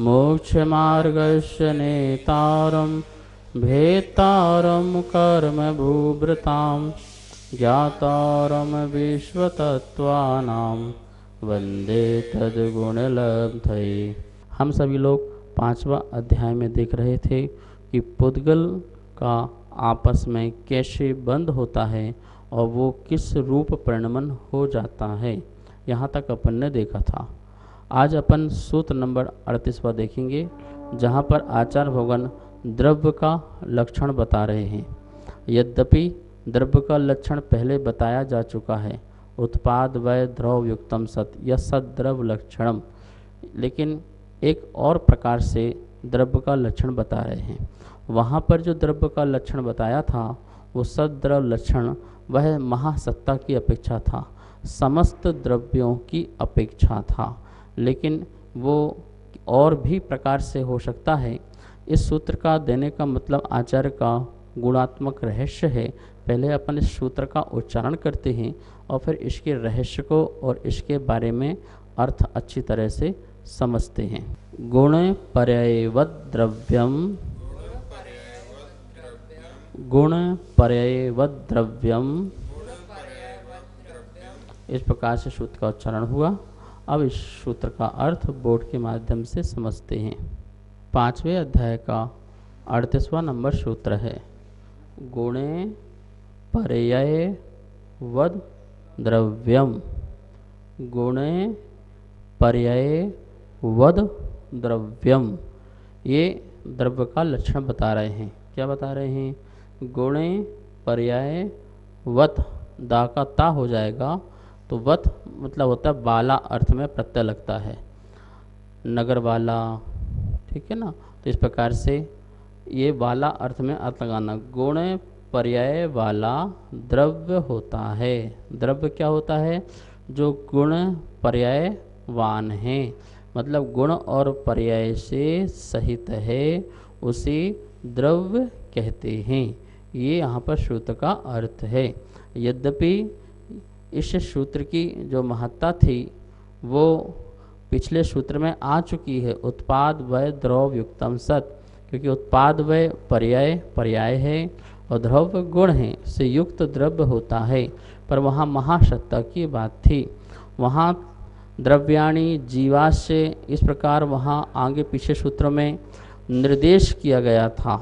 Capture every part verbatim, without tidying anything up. मोक्षमार्गस्य नेतारं भेतारं कर्मभूभृतां ज्ञातारं विश्वतत्त्वानां वंदे तद्गुणलब्धये। हम सभी लोग पांचवा अध्याय में देख रहे थे कि पुद्गल का आपस में कैसे बंध होता है और वो किस रूप परिणमन हो जाता है, यहाँ तक अपन ने देखा था। आज अपन सूत्र नंबर अड़तीसवा देखेंगे, जहाँ पर आचार्य भगवान द्रव्य का लक्षण बता रहे हैं। यद्यपि द्रव्य का लक्षण पहले बताया जा चुका है, उत्पाद वय द्रव्युक्तम सत या सद्रव्य लक्षणम, लेकिन एक और प्रकार से द्रव्य का लक्षण बता रहे हैं। वहाँ पर जो द्रव्य का लक्षण बताया था वो सद्रव्य लक्षण वह महासत्ता की अपेक्षा था, समस्त द्रव्यों की अपेक्षा था, लेकिन वो और भी प्रकार से हो सकता है। इस सूत्र का देने का मतलब आचार्य का गुणात्मक रहस्य है। पहले अपन इस सूत्र का उच्चारण करते हैं और फिर इसके रहस्य को और इसके बारे में अर्थ अच्छी तरह से समझते हैं। गुण पर्यायवत् द्रव्यम, गुण पर्यायवत् द्रव्यम, इस प्रकार से सूत्र का उच्चारण हुआ। अब इस सूत्र का अर्थ बोर्ड के माध्यम से समझते हैं। पांचवें अध्याय का अड़तीसवां नंबर सूत्र है, गुणे पर्यायवद् द्रव्यम, गुणे पर्यायवद् द्रव्यम। ये द्रव्य का लक्षण बता रहे हैं। क्या बता रहे हैं? गुणे पर्यायवत्, दा का ता हो जाएगा तो वत मतलब होता है बाला, अर्थ में प्रत्यय लगता है, नगर वाला, ठीक है ना। तो इस प्रकार से ये वाला अर्थ में अर्थ लगाना, गुण पर्याय वाला द्रव्य होता है। द्रव्य क्या होता है? जो गुण पर्यायवान है, मतलब गुण और पर्याय से सहित है, उसे द्रव्य कहते हैं। ये यहाँ पर सूत्र का अर्थ है। यद्यपि इस सूत्र की जो महत्ता थी वो पिछले सूत्र में आ चुकी है, उत्पाद वय द्रव्य युक्तम सत, क्योंकि उत्पाद वय पर्याय पर्याय है और द्रव्य गुण है से युक्त द्रव्य होता है। पर वहाँ महासत्ता की बात थी, वहाँ द्रव्याणी जीवाश्य, इस प्रकार वहाँ आगे पीछे सूत्र में निर्देश किया गया था,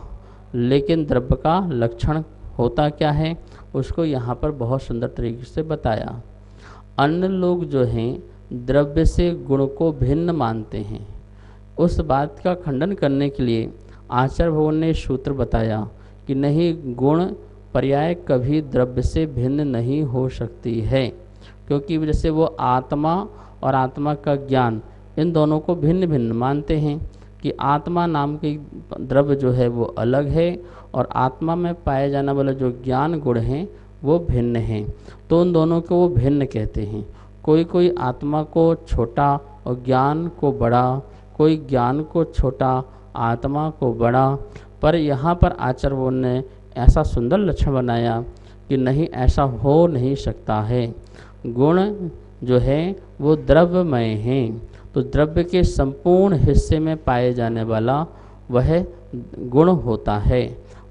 लेकिन द्रव्य का लक्षण होता क्या है उसको यहाँ पर बहुत सुंदर तरीके से बताया। अन्य लोग जो हैं द्रव्य से गुण को भिन्न मानते हैं, उस बात का खंडन करने के लिए आचार्य भगवान ने सूत्र बताया कि नहीं, गुण पर्याय कभी द्रव्य से भिन्न नहीं हो सकती है, क्योंकि जैसे वो आत्मा और आत्मा का ज्ञान, इन दोनों को भिन्न भिन्न मानते हैं कि आत्मा नाम की द्रव्य जो है वो अलग है और आत्मा में पाए जाने वाला जो ज्ञान गुण हैं वो भिन्न हैं, तो उन दोनों को वो भिन्न कहते हैं। कोई कोई आत्मा को छोटा और ज्ञान को बड़ा, कोई ज्ञान को छोटा आत्मा को बड़ा, पर यहाँ पर आचार्य भगवान ने ऐसा सुंदर लक्षण बनाया कि नहीं, ऐसा हो नहीं सकता है। गुण जो है वो द्रव्यमय हैं, तो द्रव्य के संपूर्ण हिस्से में पाए जाने वाला वह गुण होता है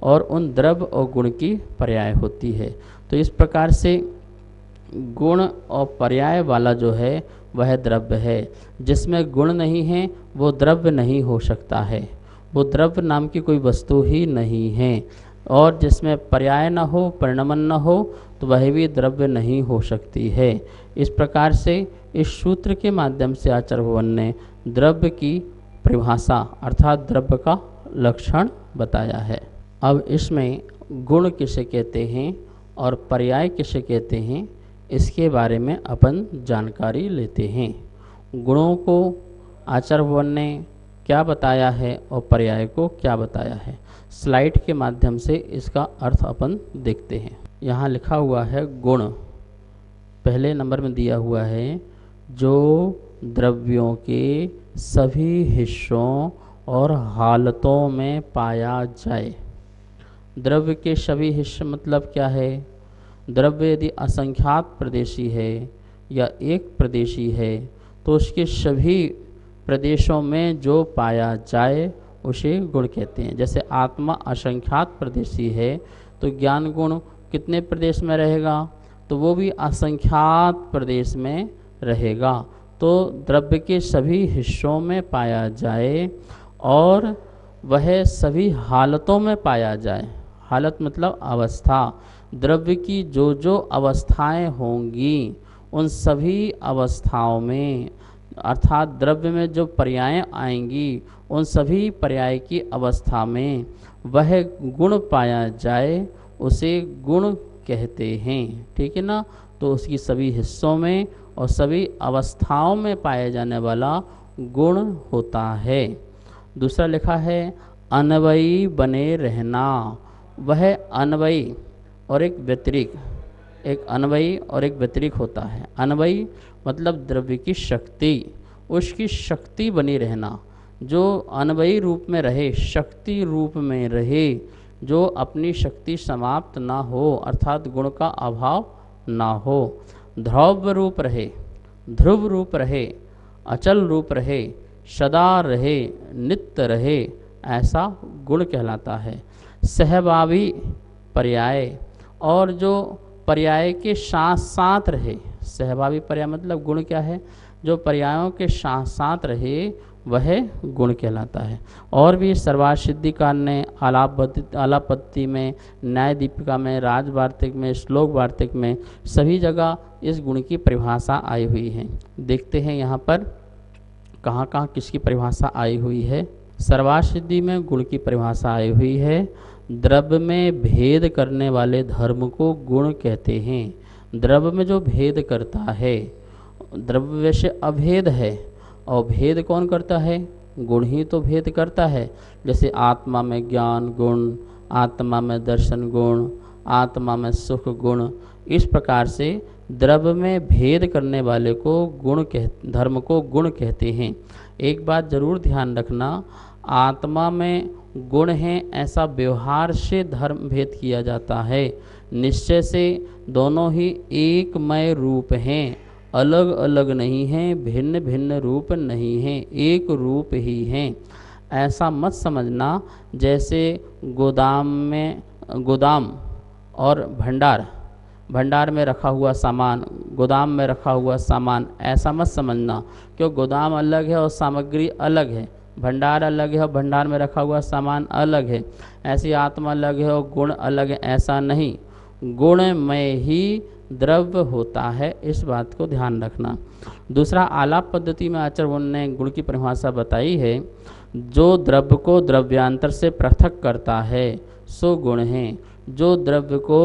और उन द्रव्य और गुण की पर्याय होती है। तो इस प्रकार से गुण और पर्याय वाला जो है वह द्रव्य है। जिसमें गुण नहीं है वो द्रव्य नहीं हो सकता है, वो द्रव्य नाम की कोई वस्तु ही नहीं है, और जिसमें पर्याय ना हो, परिणमन ना हो, तो वह भी द्रव्य नहीं हो सकती है। इस प्रकार से इस सूत्र के माध्यम से आचार्य भगवान ने द्रव्य की परिभाषा अर्थात द्रव्य का लक्षण बताया है। अब इसमें गुण किसे कहते हैं और पर्याय किसे कहते हैं इसके बारे में अपन जानकारी लेते हैं। गुणों को आचार्य भगवान ने क्या बताया है और पर्याय को क्या बताया है, स्लाइड के माध्यम से इसका अर्थ अपन देखते हैं। यहाँ लिखा हुआ है गुण, पहले नंबर में दिया हुआ है जो द्रव्यों के सभी हिस्सों और हालतों में पाया जाए। द्रव्य के सभी हिस्से मतलब क्या है? द्रव्य यदि असंख्यात प्रदेशी है या एक प्रदेशी है तो उसके सभी प्रदेशों में जो पाया जाए उसे गुण कहते हैं। जैसे आत्मा असंख्यात प्रदेशी है तो ज्ञान गुण कितने प्रदेश में रहेगा, तो वो भी असंख्यात प्रदेश में रहेगा। तो द्रव्य के सभी हिस्सों में पाया जाए और वह सभी हालतों में पाया जाए। हालत मतलब अवस्था। द्रव्य की जो जो अवस्थाएं होंगी उन सभी अवस्थाओं में, अर्थात द्रव्य में जो पर्याय आएंगी उन सभी पर्याय की अवस्था में वह गुण पाया जाए, उसे गुण कहते हैं। ठीक है ना। तो उसकी सभी हिस्सों में और सभी अवस्थाओं में पाया जाने वाला गुण होता है। दूसरा लिखा है अन्वयी बने रहना, वह अन्वयी और एक व्यतिरिक्त, एक अन्वयी और एक व्यतिरिक्त होता है। अन्वयी मतलब द्रव्य की शक्ति, उसकी शक्ति बनी रहना, जो अन्वयी रूप में रहे, शक्ति रूप में रहे, जो अपनी शक्ति समाप्त ना हो, अर्थात गुण का अभाव ना हो, ध्रुव रूप रहे, ध्रुव रूप रहे, अचल रूप रहे, सदा रहे, नित्य रहे, ऐसा गुण कहलाता है। सहभावी पर्याय, और जो पर्याय के साथ साथ रहे, सहभावी पर्याय मतलब गुण क्या है, जो पर्यायों के साथ साथ रहे वह गुण कहलाता है। और भी सर्वासिद्धिकार ने आलापति आलापत्ति में, न्याय दीपिका में, राज वार्तिक में, श्लोक वार्तिक में सभी जगह इस गुण की परिभाषा आई हुई है। देखते हैं यहाँ पर कहाँ कहाँ किसकी परिभाषा आई हुई है। सर्वासिद्धि में गुण की परिभाषा आई हुई है। द्रव्य में भेद करने वाले धर्म को गुण कहते हैं। द्रव्य में जो भेद करता है, द्रव्य से अभेद है, और भेद कौन करता है, गुण ही तो भेद करता है। जैसे आत्मा में ज्ञान गुण, आत्मा में दर्शन गुण, आत्मा में सुख गुण, इस प्रकार से द्रव्य में भेद करने वाले को गुण कह धर्म को गुण कहते हैं। एक बात जरूर ध्यान रखना, आत्मा में गुण है ऐसा व्यवहार से धर्म भेद किया जाता है। निश्चय से दोनों ही एकमय रूप हैं, अलग अलग नहीं हैं, भिन्न भिन्न रूप नहीं हैं, एक रूप ही हैं। ऐसा मत समझना जैसे गोदाम में गोदाम और भंडार, भंडार में रखा हुआ सामान, गोदाम में रखा हुआ सामान, ऐसा मत समझना। क्यों, गोदाम अलग है और सामग्री अलग है, भंडार अलग है और भंडार में रखा हुआ सामान अलग है। ऐसी आत्मा अलग है और गुण अलग है, ऐसा नहीं। गुण में ही द्रव्य होता है, इस बात को ध्यान रखना। दूसरा, आलाप पद्धति में आचार्य ने गुण की परिभाषा बताई है, जो द्रव्य को द्रव्यांतर से पृथक करता है सो गुण है। जो द्रव्य को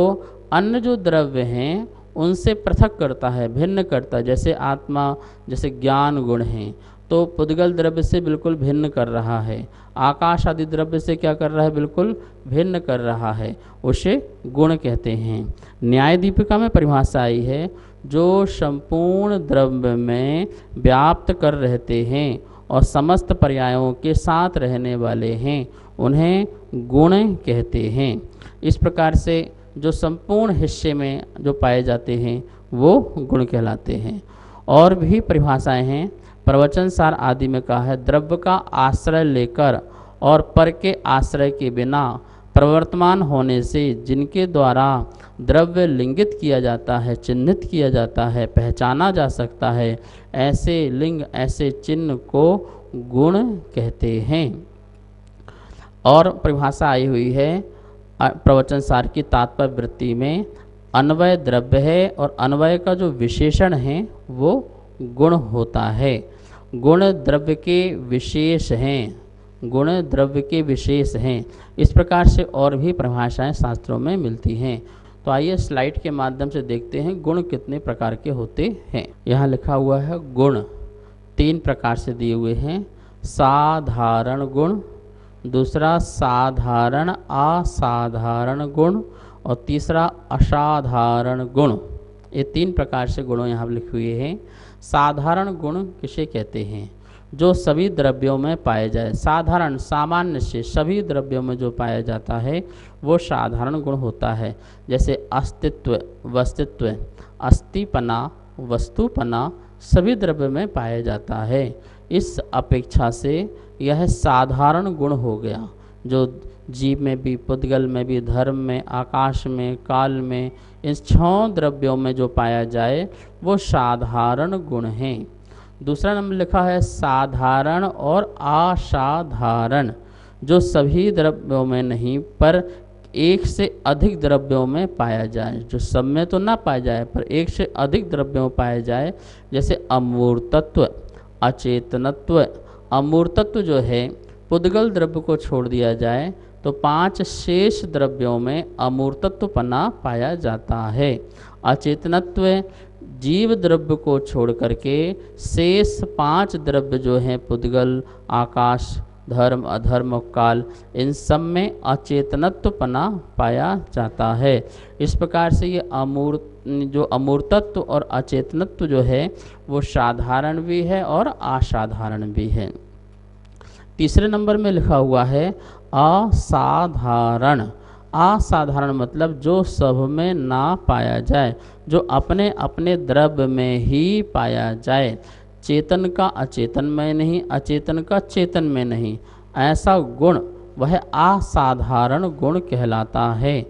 अन्य जो द्रव्य हैं उनसे पृथक करता है, भिन्न करता है, जैसे आत्मा, जैसे ज्ञान गुण हैं तो पुद्गल द्रव्य से बिल्कुल भिन्न कर रहा है। आकाश आदि द्रव्य से क्या कर रहा है, बिल्कुल भिन्न कर रहा है, उसे गुण कहते हैं। न्याय दीपिका में परिभाषा आई है, जो संपूर्ण द्रव्य में व्याप्त कर रहते हैं और समस्त पर्यायों के साथ रहने वाले हैं, उन्हें गुण कहते हैं। इस प्रकार से जो संपूर्ण हिस्से में जो पाए जाते हैं वो गुण कहलाते हैं। और भी परिभाषाएं हैं। प्रवचन सार आदि में कहा है, द्रव्य का आश्रय लेकर और पर के आश्रय के बिना प्रवर्तमान होने से जिनके द्वारा द्रव्य लिंगित किया जाता है, चिन्हित किया जाता है, पहचाना जा सकता है, ऐसे लिंग, ऐसे चिन्ह को गुण कहते हैं। और परिभाषा आई हुई है प्रवचन सार की तात्पर्य वृत्ति में, अन्वय द्रव्य है और अन्वय का जो विशेषण है वो गुण होता है। गुण द्रव्य के विशेष हैं, गुण द्रव्य के विशेष हैं। इस प्रकार से और भी परिभाषाएं शास्त्रों में मिलती हैं। तो आइए स्लाइड के माध्यम से देखते हैं गुण कितने प्रकार के होते हैं। यहाँ लिखा हुआ है गुण तीन प्रकार से दिए हुए हैं, साधारण गुण, दूसरा साधारण असाधारण गुण, और तीसरा असाधारण गुण। ये तीन प्रकार से गुणों यहाँ लिखे हुए हैं। साधारण गुण किसे कहते हैं, जो सभी द्रव्यों में पाए जाए, साधारण सामान्य से सभी द्रव्यों में जो पाया जाता है वो साधारण गुण होता है। जैसे अस्तित्व, वस्तित्व, अस्थिपना, वस्तुपना सभी द्रव्य में पाया जाता है। इस अपेक्षा से यह साधारण गुण हो गया, जो जीव में भी, पुद्गल में भी, धर्म में, आकाश में, काल में, इन छह द्रव्यों में जो पाया जाए वो साधारण गुण हैं। दूसरा नंबर लिखा है साधारण और असाधारण, जो सभी द्रव्यों में नहीं पर एक से अधिक द्रव्यों में पाया जाए, जो सब में तो ना पाया जाए पर एक से अधिक द्रव्यों में पाया जाए। जैसे अमूर्तत्व, अचेतनत्व। अमूर्तत्व जो है पुद्गल द्रव्य को छोड़ दिया जाए तो पांच शेष द्रव्यों में अमूर्तत्वपना पाया जाता है। अचेतनत्व जीव द्रव्य को छोड़ करके शेष पांच द्रव्य जो हैं पुद्गल, आकाश, धर्म, अधर्म, काल, इन सब में अचेतनत्वपना पाया जाता है। इस प्रकार से ये अमूर्त जो अमूर्तत्व और अचेतनत्व जो है वो साधारण भी है और असाधारण भी है। तीसरे नंबर में लिखा हुआ है असाधारण। असाधारण मतलब जो सब में ना पाया जाए, जो अपने अपने द्रव्य में ही पाया जाए। चेतन का अचेतन में नहीं, अचेतन का चेतन में नहीं, ऐसा गुण वह असाधारण गुण कहलाता है।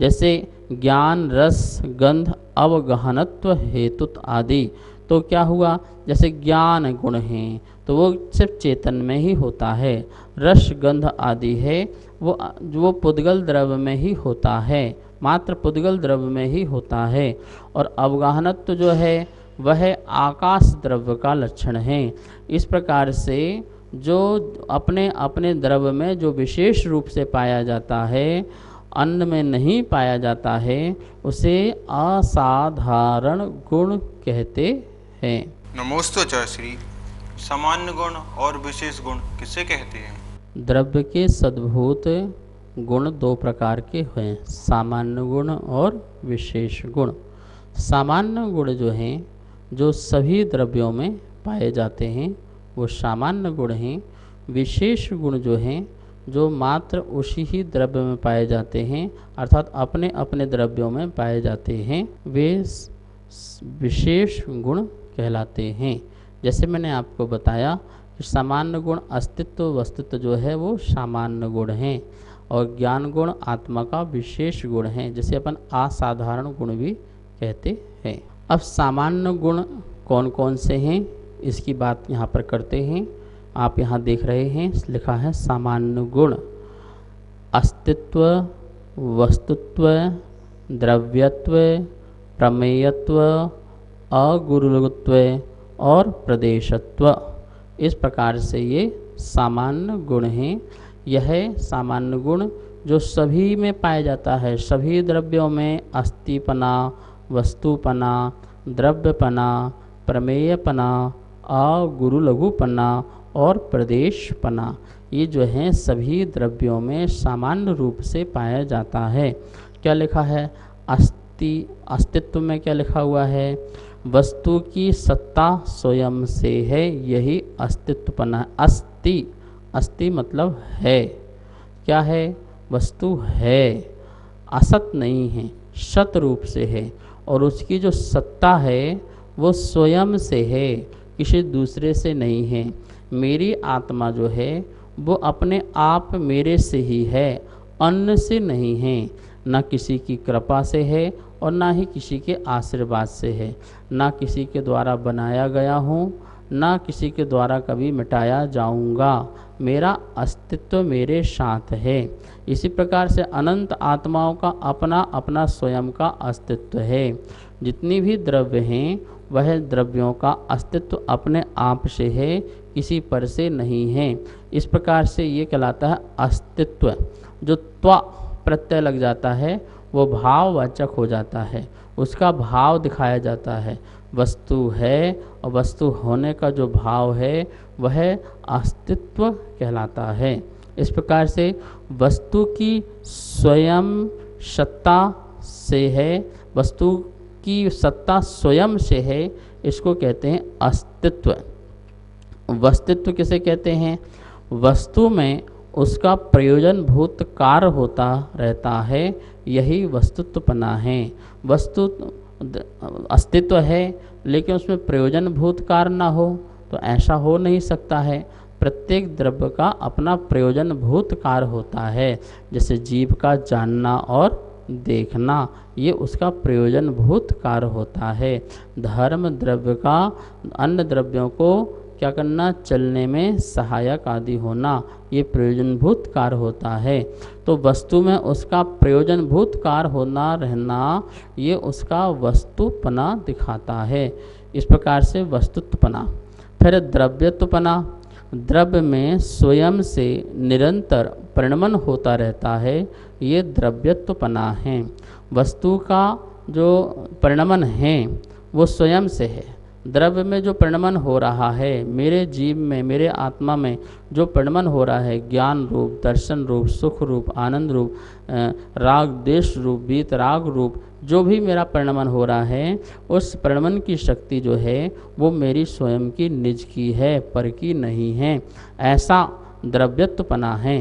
जैसे ज्ञान, रस, गंध, अवगहनत्व, हेतुत्व आदि। तो क्या हुआ, जैसे ज्ञान गुण है तो वो सिर्फ चेतन में ही होता है। रस, गंध आदि है वो वो पुद्गल द्रव्य में ही होता है, मात्र पुद्गल द्रव्य में ही होता है। और अवगाहनत्व जो है वह आकाश द्रव्य का लक्षण है। इस प्रकार से जो अपने अपने द्रव्य में जो विशेष रूप से पाया जाता है, अन्न में नहीं पाया जाता है, उसे असाधारण गुण कहते हैं। नमोस्तुते श्री। सामान्य गुण और विशेष गुण किसे कहते हैं? द्रव्य के सद्भूत गुण दो प्रकार के हैं, सामान्य गुण और विशेष गुण। सामान्य गुण जो हैं, जो सभी द्रव्यों में पाए जाते हैं, वो सामान्य गुण हैं। विशेष गुण जो हैं, जो मात्र उसी ही द्रव्य में पाए जाते हैं, अर्थात अपने अपने द्रव्यों में पाए जाते हैं, वे विशेष गुण कहलाते हैं। जैसे मैंने आपको बताया कि सामान्य गुण अस्तित्व वस्तुत्व जो है वो सामान्य गुण हैं, और ज्ञान गुण आत्मा का विशेष गुण है, जिसे अपन असाधारण गुण भी कहते हैं। अब सामान्य गुण कौन कौन से हैं इसकी बात यहाँ पर करते हैं। आप यहाँ देख रहे हैं लिखा है सामान्य गुण अस्तित्व, वस्तुत्व, द्रव्यत्व, प्रमेयत्व, अगुरुत्व और प्रदेशत्व। इस प्रकार से ये सामान्य गुण हैं। यह सामान्य गुण जो सभी में पाया जाता है, सभी द्रव्यों में अस्तिपना, वस्तुपना, द्रव्यपना, प्रमेयपना, अगुरुलघुपना और प्रदेशपना, ये जो हैं सभी द्रव्यों में सामान्य रूप से पाया जाता है। क्या लिखा है अस्ति अस्तित्व में क्या लिखा हुआ है? वस्तु की सत्ता स्वयं से है, यही अस्तित्वपना है। अस्ति, अस्ति मतलब है। क्या है? वस्तु है, असत नहीं है, सत रूप से है, और उसकी जो सत्ता है वो स्वयं से है, किसी दूसरे से नहीं है। मेरी आत्मा जो है वो अपने आप मेरे से ही है, अन्य से नहीं है, ना किसी की कृपा से है और ना ही किसी के आशीर्वाद से है, ना किसी के द्वारा बनाया गया हूँ, ना किसी के द्वारा कभी मिटाया जाऊँगा। मेरा अस्तित्व मेरे साथ है। इसी प्रकार से अनंत आत्माओं का अपना अपना स्वयं का अस्तित्व है। जितनी भी द्रव्य हैं वह द्रव्यों का अस्तित्व अपने आप से है, किसी पर से नहीं है। इस प्रकार से ये कहलाता है अस्तित्व। जो त्वा प्रत्यय लग जाता है वो भाववाचक हो जाता है, उसका भाव दिखाया जाता है। वस्तु है और वस्तु होने का जो भाव है वह अस्तित्व कहलाता है। इस प्रकार से वस्तु की स्वयं सत्ता से है, वस्तु की सत्ता स्वयं से है, इसको कहते हैं अस्तित्व। वस्तुत्व किसे कहते हैं? वस्तु में उसका प्रयोजनभूत कार्य होता रहता है, यही वस्तुत्वपना है। वस्तु अस्तित्व है लेकिन उसमें प्रयोजनभूत कार्य ना हो तो ऐसा हो नहीं सकता है। प्रत्येक द्रव्य का अपना प्रयोजनभूत कार्य होता है, जैसे जीव का जानना और देखना, ये उसका प्रयोजनभूत कार्य होता है। धर्म द्रव्य का अन्य द्रव्यों को क्या करना, चलने में सहायक आदि होना, ये प्रयोजनभूत कार्य होता है। तो वस्तु में उसका प्रयोजनभूत कार्य होना रहना ये उसका वस्तुपना दिखाता है। इस प्रकार से वस्तुत्वपना। फिर द्रव्यत्वपना, द्रव्य में स्वयं से निरंतर परिणमन होता रहता है, ये द्रव्यत्वपना है। वस्तु का जो परिणमन है वो स्वयं से है। द्रव्य में जो परिणमन हो रहा है, मेरे जीव में, मेरे आत्मा में जो परिणमन हो रहा है, ज्ञान रूप, दर्शन रूप, सुख रूप, आनंद रूप, राग द्वेष रूप, बीत राग रूप, जो भी मेरा परिणमन हो रहा है, उस परिणमन की शक्ति जो है वो मेरी स्वयं की निज की है, पर की नहीं है। ऐसा द्रव्यत्वपना है।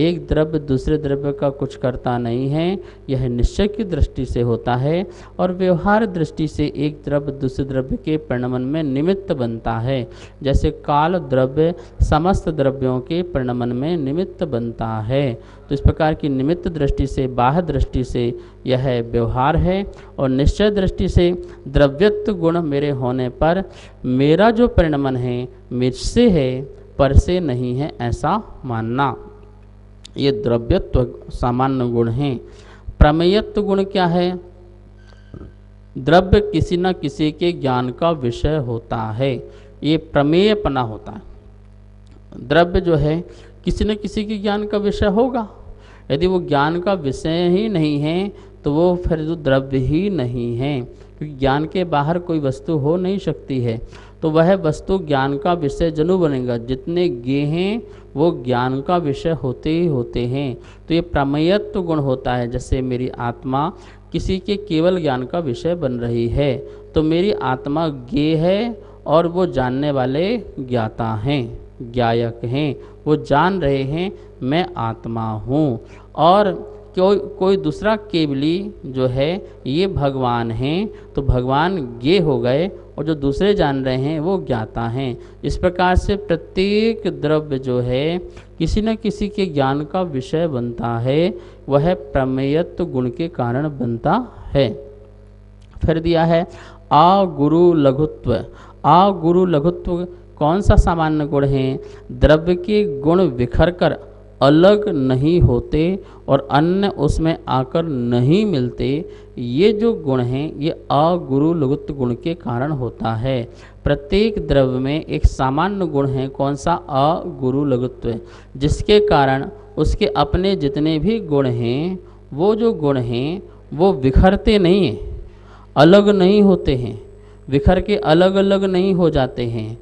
एक द्रव्य दूसरे द्रव्य का कुछ करता नहीं है, यह निश्चय की दृष्टि से होता है। और व्यवहार दृष्टि से एक द्रव्य दूसरे द्रव्य के परिणमन में निमित्त बनता है, जैसे काल द्रव्य समस्त द्रव्यों के परिणमन में निमित्त बनता है। तो इस प्रकार की निमित्त दृष्टि से, बाह्य दृष्टि से यह व्यवहार है, और निश्चय दृष्टि से द्रव्यत्व गुण मेरे होने पर मेरा जो परिणमन है मुझसे है, पर से नहीं है, ऐसा मानना, ये द्रव्यत्व सामान्य गुण हैं। प्रमेयत्व गुण क्या है? द्रव्य किसी न किसी के ज्ञान का विषय होता है, ये प्रमेयपना होता है। द्रव्य जो है किसी न किसी के ज्ञान का विषय होगा। यदि वो ज्ञान का विषय ही नहीं है तो वो फिर जो द्रव्य ही नहीं है, क्योंकि ज्ञान के बाहर कोई वस्तु हो नहीं सकती है। तो वह वस्तु ज्ञान का विषय जनु बनेगा। जितने ज्ञ हैं वो ज्ञान का विषय होते ही होते हैं। तो ये प्रमेयत्व गुण होता है, जैसे मेरी आत्मा किसी के केवल ज्ञान का विषय बन रही है, तो मेरी आत्मा ज्ञ है और वो जानने वाले ज्ञाता हैं, ज्ञायक हैं, वो जान रहे हैं मैं आत्मा हूँ। और कोई कोई दूसरा केवली जो है ये भगवान हैं, तो भगवान ज्ञ हो गए और जो दूसरे जान रहे हैं वो ज्ञाता हैं। इस प्रकार से प्रत्येक द्रव्य जो है किसी न किसी के ज्ञान का विषय बनता है, वह प्रमेयत्व गुण के कारण बनता है। फिर दिया है आगुरु लघुत्व। आगुरु लघुत्व कौन सा सामान्य गुण है? द्रव्य के गुण बिखर कर अलग नहीं होते और अन्य उसमें आकर नहीं मिलते, ये जो गुण हैं ये अगुरु लघुत्व गुण के कारण होता है। प्रत्येक द्रव्य में एक सामान्य गुण है, कौन सा? अगुरु लघुत्व, जिसके कारण उसके अपने जितने भी गुण हैं वो जो गुण हैं वो बिखरते नहीं हैं, अलग नहीं होते हैं, बिखर के अलग अलग नहीं हो जाते हैं,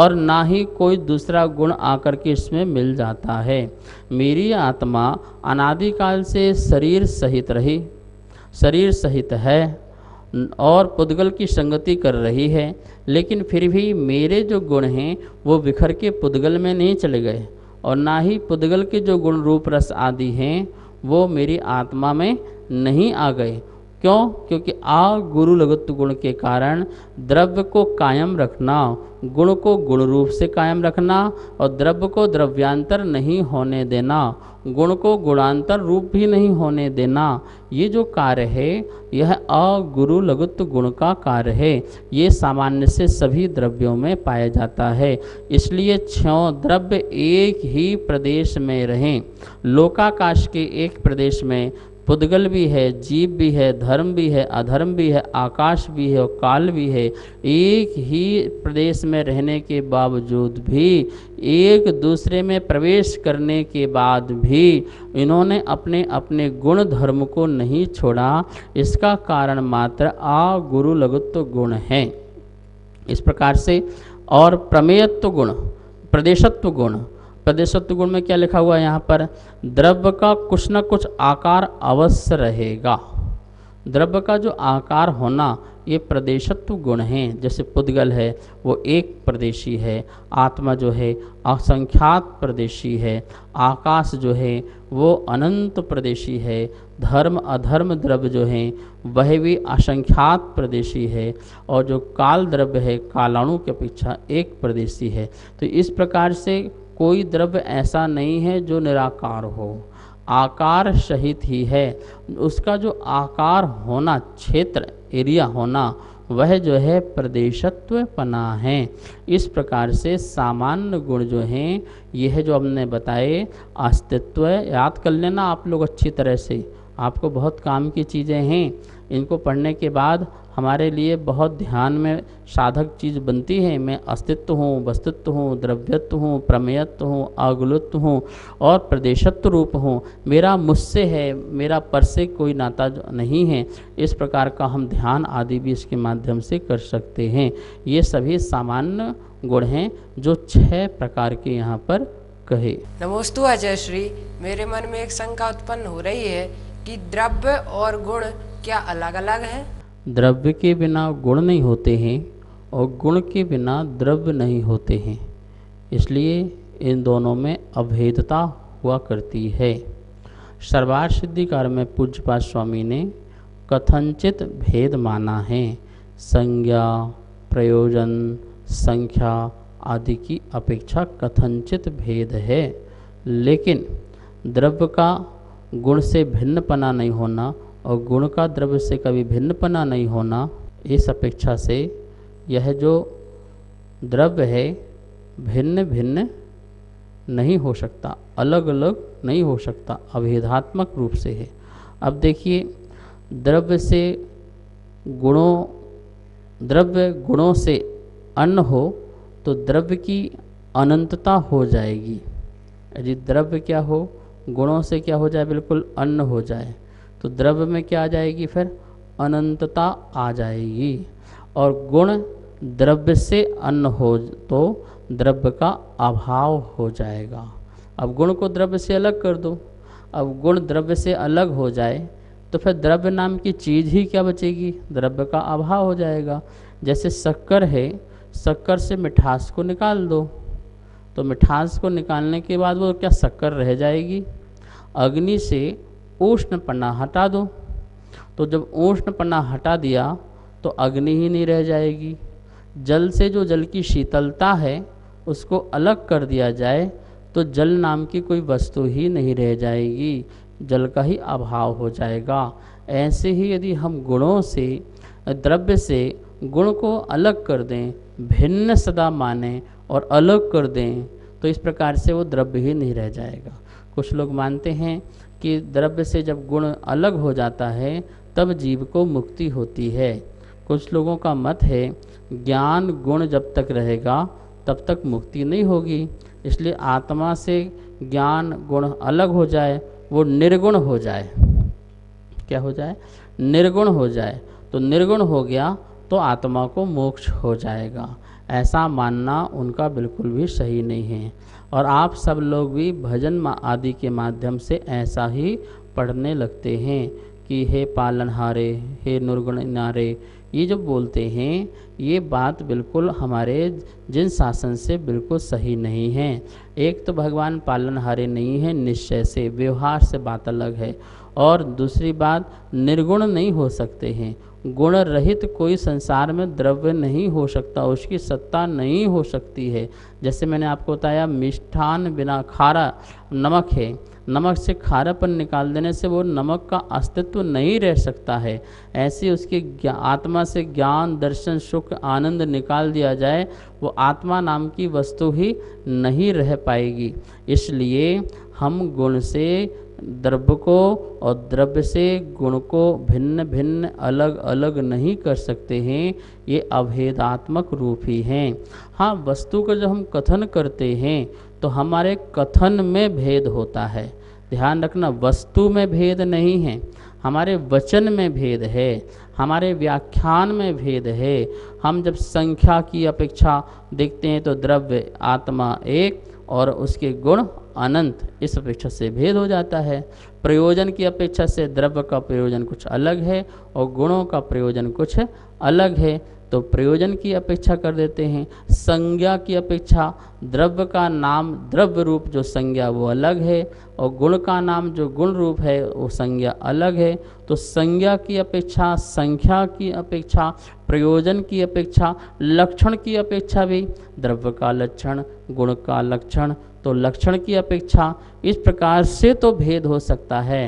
और ना ही कोई दूसरा गुण आकर के इसमें मिल जाता है। मेरी आत्मा अनादिकाल से शरीर सहित रही, शरीर सहित है और पुद्गल की संगति कर रही है, लेकिन फिर भी मेरे जो गुण हैं वो बिखर के पुद्गल में नहीं चले गए, और ना ही पुद्गल के जो गुण रूप रस आदि हैं वो मेरी आत्मा में नहीं आ गए। क्यों? क्योंकि आ गुरु लघुत्व गुण के कारण द्रव्य को कायम रखना, गुण को गुण रूप से कायम रखना, और द्रव्य को द्रव्यांतर नहीं होने देना, गुण को गुणांतर रूप भी नहीं होने देना, ये जो कार्य है यह अगुरु लघुत्व गुण का कार्य है। ये सामान्य से सभी द्रव्यों में पाया जाता है। इसलिए छह द्रव्य एक ही प्रदेश में रहें। लोकाकाश के एक प्रदेश में पुद्गल भी है, जीव भी है, धर्म भी है, अधर्म भी है, आकाश भी है और काल भी है। एक ही प्रदेश में रहने के बावजूद भी, एक दूसरे में प्रवेश करने के बाद भी इन्होंने अपने अपने गुण धर्म को नहीं छोड़ा। इसका कारण मात्र आ गुरु लघुत्व गुण है। इस प्रकार से और प्रमेयत्व गुण, प्रदेशत्व गुण, प्रदेशत्व गुण में क्या लिखा हुआ है यहाँ पर? द्रव्य का कुछ न कुछ आकार अवश्य रहेगा। द्रव्य का जो आकार होना ये प्रदेशत्व गुण है। जैसे पुद्गल है वो एक प्रदेशी है, आत्मा जो है असंख्यात प्रदेशी है, आकाश जो है वो अनंत प्रदेशी है, धर्म अधर्म द्रव्य जो हैं वह भी असंख्यात प्रदेशी है, और जो काल द्रव्य है कालाणु के अपेक्षा एक प्रदेशी है। तो इस प्रकार से कोई द्रव्य ऐसा नहीं है जो निराकार हो, आकार सहित ही है। उसका जो आकार होना, क्षेत्र एरिया होना, वह जो है प्रदेशत्वपना है। इस प्रकार से सामान्य गुण जो हैं यह जो हमने बताए अस्तित्व, याद कर लेना आप लोग अच्छी तरह से, आपको बहुत काम की चीज़ें हैं। इनको पढ़ने के बाद हमारे लिए बहुत ध्यान में साधक चीज़ बनती है। मैं अस्तित्व हूँ, वस्तुत्व हूँ, द्रव्यत्व हूँ, प्रमेयत्व हूँ, अगुलत्व हूँ और प्रदेशत्व रूप हूँ। मेरा मुझसे है, मेरा पर से कोई नाता नहीं है। इस प्रकार का हम ध्यान आदि भी इसके माध्यम से कर सकते हैं। ये सभी सामान्य गुण हैं जो छह प्रकार के यहाँ पर कहे। नमोस्तु अजय श्री, मेरे मन में एक शंका उत्पन्न हो रही है कि द्रव्य और गुण क्या अलग अलग है? द्रव्य के बिना गुण नहीं होते हैं और गुण के बिना द्रव्य नहीं होते हैं, इसलिए इन दोनों में अभेदता हुआ करती है। सर्वार्थ सिद्धिकार में पूज्यपाद स्वामी ने कथनचित भेद माना है संज्ञा, प्रयोजन, संख्या आदि की अपेक्षा कथनचित भेद है, लेकिन द्रव्य का गुण से भिन्नपना नहीं होना और गुण का द्रव्य से कभी भिन्नपना नहीं होना। इस अपेक्षा से यह जो द्रव्य है भिन्न भिन्न नहीं हो सकता, अलग अलग नहीं हो सकता, अभेदात्मक रूप से है। अब देखिए, द्रव्य से गुणों, द्रव्य गुणों से अन्न हो तो द्रव्य की अनंतता हो जाएगी। यदि द्रव्य क्या हो, गुणों से क्या हो जाए, बिल्कुल अन्न हो जाए, तो द्रव्य में क्या आ जाएगी, फिर अनंतता आ जाएगी। और गुण द्रव्य से अन्न हो तो द्रव्य का अभाव हो जाएगा। अब गुण को द्रव्य से अलग कर दो, अब गुण द्रव्य से अलग हो जाए तो फिर द्रव्य नाम की चीज़ ही क्या बचेगी, द्रव्य का अभाव हो जाएगा। जैसे शक्कर है, शक्कर से मिठास को निकाल दो तो मिठास को निकालने के बाद वो क्या शक्कर रह जाएगी। अग्नि से उष्णपना हटा दो तो जब उष्णपना हटा दिया तो अग्नि ही नहीं रह जाएगी। जल से जो जल की शीतलता है उसको अलग कर दिया जाए तो जल नाम की कोई वस्तु ही नहीं रह जाएगी, जल का ही अभाव हो जाएगा। ऐसे ही यदि हम गुणों से, द्रव्य से गुण को अलग कर दें, भिन्न सदा मानें और अलग कर दें, तो इस प्रकार से वो द्रव्य ही नहीं रह जाएगा। कुछ लोग मानते हैं कि द्रव्य से जब गुण अलग हो जाता है तब जीव को मुक्ति होती है। कुछ लोगों का मत है ज्ञान गुण जब तक रहेगा तब तक मुक्ति नहीं होगी, इसलिए आत्मा से ज्ञान गुण अलग हो जाए, वो निर्गुण हो जाए। क्या हो जाए, निर्गुण हो जाए। तो निर्गुण हो गया तो आत्मा को मोक्ष हो जाएगा। ऐसा मानना उनका बिल्कुल भी सही नहीं है। और आप सब लोग भी भजन आदि के माध्यम से ऐसा ही पढ़ने लगते हैं कि हे पालनहारे, हे निर्गुण नारे, ये जो बोलते हैं ये बात बिल्कुल हमारे जिन शासन से बिल्कुल सही नहीं है। एक तो भगवान पालनहारे नहीं है, निश्चय से व्यवहार से बात अलग है, और दूसरी बात निर्गुण नहीं हो सकते हैं। गुण रहित कोई संसार में द्रव्य नहीं हो सकता, उसकी सत्ता नहीं हो सकती है। जैसे मैंने आपको बताया मिष्ठान बिना खारा, नमक है, नमक से खारापन निकाल देने से वो नमक का अस्तित्व नहीं रह सकता है। ऐसे उसके आत्मा से ज्ञान, दर्शन, सुख, आनंद निकाल दिया जाए, वो आत्मा नाम की वस्तु ही नहीं रह पाएगी। इसलिए हम गुण से द्रव्य को और द्रव्य से गुण को भिन्न भिन्न अलग अलग नहीं कर सकते हैं, ये अभेदात्मक रूप ही हैं। हाँ, वस्तु का जब हम कथन करते हैं तो हमारे कथन में भेद होता है। ध्यान रखना, वस्तु में भेद नहीं है, हमारे वचन में भेद है, हमारे व्याख्यान में भेद है। हम जब संख्या की अपेक्षा देखते हैं तो द्रव्य आत्मा एक और उसके गुण अनंत इस अपेक्षा से भेद हो जाता है। प्रयोजन की अपेक्षा से द्रव्य का प्रयोजन कुछ अलग है और गुणों का प्रयोजन कुछ अलग है, तो प्रयोजन की अपेक्षा कर देते हैं। संज्ञा की अपेक्षा द्रव्य का नाम द्रव्य रूप जो संज्ञा वो अलग है और गुण का नाम जो गुण रूप है वो संज्ञा अलग है। तो संज्ञा की अपेक्षा, संख्या की अपेक्षा, प्रयोजन की अपेक्षा, लक्षण की अपेक्षा भी द्रव्य का लक्षण, गुण का लक्षण, तो लक्षण की अपेक्षा, इस प्रकार से तो भेद हो सकता है।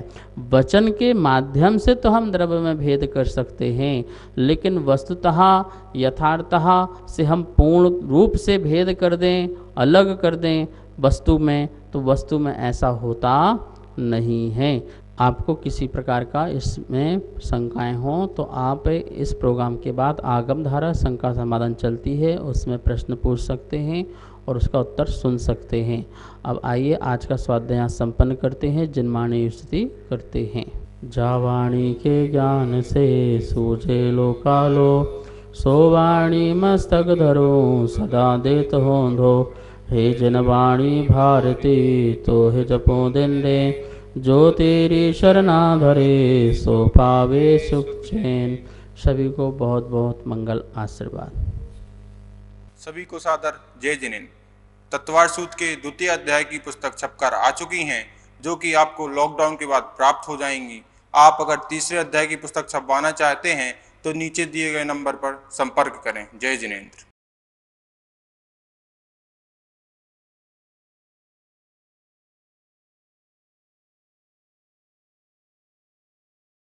वचन के माध्यम से तो हम द्रव्य में भेद कर सकते हैं, लेकिन वस्तुतः यथार्थतः से हम पूर्ण रूप से भेद कर दें, अलग कर दें वस्तु में, तो वस्तु में ऐसा होता नहीं है। आपको किसी प्रकार का इसमें शंकाएं हों तो आप इस प्रोग्राम के बाद आगम धारा शंका समाधान चलती है, उसमें प्रश्न पूछ सकते हैं और उसका उत्तर सुन सकते हैं। अब आइए आज का स्वाध्याय संपन्न करते हैं, जनमानवीय स्तुति करते हैं। जा वाणी के ज्ञान से सूझे लोकालो, सो वाणी मस्तक धरो सदा देत होंधो। हे जनवाणी भारती तो हे जपो दिन दे, जो तेरी शरणा धरे सो पावे सुख चैन। सभी को बहुत बहुत मंगल आशीर्वाद। सभी को सादर जय जिनेन। तत्वार सूत के द्वितीय अध्याय की पुस्तक छपकर आ चुकी हैं, जो कि आपको लॉकडाउन के बाद प्राप्त हो जाएंगी। आप अगर तीसरे अध्याय की पुस्तक छपवाना चाहते हैं तो नीचे दिए गए नंबर पर संपर्क करें। जय जिनेन्द्र।